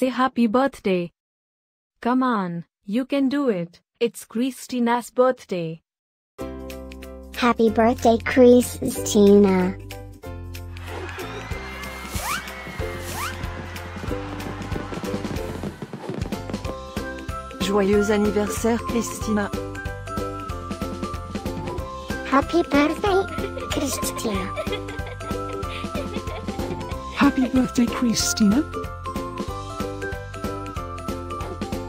say happy birthday. Come on, you can do it. It's Kristina's birthday. Happy birthday, Kristina. Joyeux anniversaire, Kristina. Happy birthday, Kristina. Happy birthday, Kristina.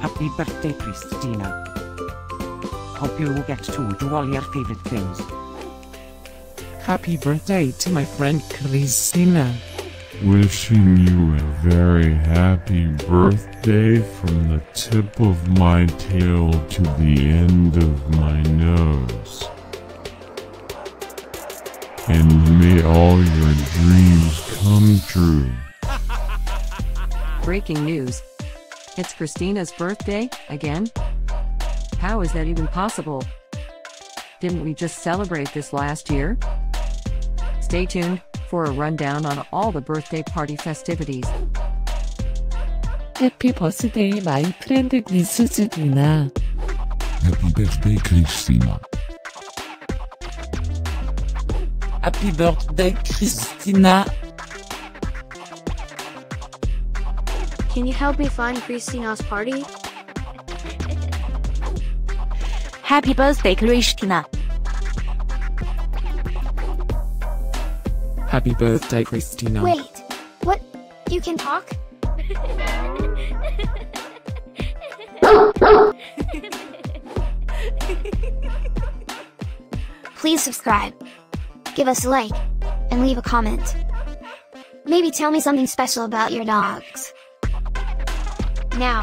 Happy birthday, Kristina. Hope you will get to do all your favorite things. Happy birthday to my friend Kristina. Wishing you a very happy birthday from the tip of my tail to the end of my nose. And may all your dreams come true. Breaking news. It's Kristina's birthday, again? How is that even possible? Didn't we just celebrate this last year? Stay tuned for a rundown on all the birthday party festivities. Happy birthday, my friend Kristina. Happy birthday, Kristina. Happy birthday, Kristina. Can you help me find Kristina's party? Happy birthday, Kristina. Happy birthday, Kristina. Wait, what? You can talk? Please subscribe, give us a like, and leave a comment. Maybe tell me something special about your dogs. Now,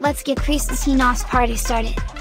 let's get Kristina's party started.